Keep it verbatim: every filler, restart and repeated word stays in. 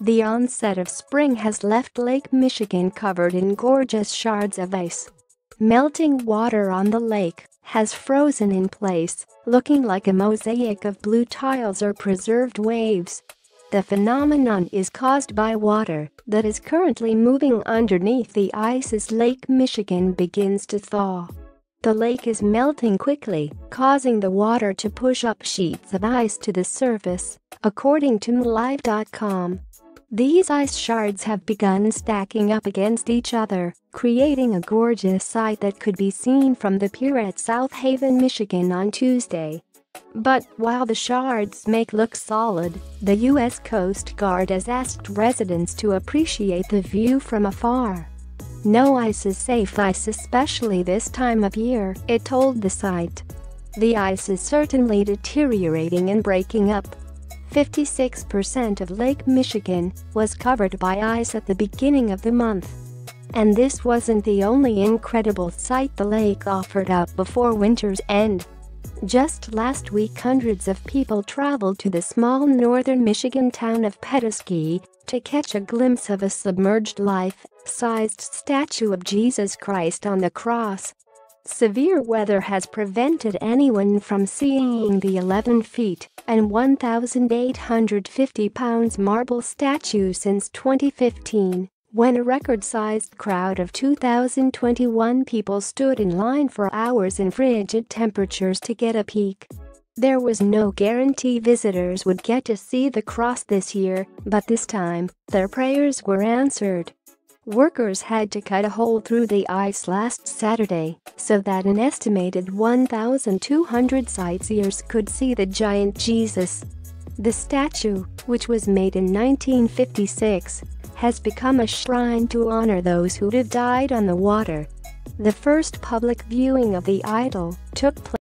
The onset of spring has left Lake Michigan covered in gorgeous shards of ice. Melting water on the lake has frozen in place, looking like a mosaic of blue tiles or preserved waves. The phenomenon is caused by water that is currently moving underneath the ice as Lake Michigan begins to thaw. The lake is melting quickly, causing the water to push up sheets of ice to the surface, according to M Live dot com. These ice shards have begun stacking up against each other, creating a gorgeous sight that could be seen from the pier at South Haven, Michigan on Tuesday. But while the shards make look solid, the U S Coast Guard has asked residents to appreciate the view from afar. "No ice is safe ice, especially this time of year," it told the site. "The ice is certainly deteriorating and breaking up." fifty-six percent of Lake Michigan was covered by ice at the beginning of the month. And this wasn't the only incredible sight the lake offered up before winter's end. Just last week, hundreds of people traveled to the small northern Michigan town of Petoskey to catch a glimpse of a submerged life-sized statue of Jesus Christ on the cross. Severe weather has prevented anyone from seeing the eleven feet and one thousand eight hundred fifty pounds marble statue since twenty fifteen, when a record-sized crowd of two thousand twenty-one people stood in line for hours in frigid temperatures to get a peek. There was no guarantee visitors would get to see the cross this year, but this time, their prayers were answered. Workers had to cut a hole through the ice last Saturday so that an estimated one thousand two hundred sightseers could see the giant Jesus. The statue, which was made in nineteen fifty-six, has become a shrine to honor those who have died on the water. The first public viewing of the idol took place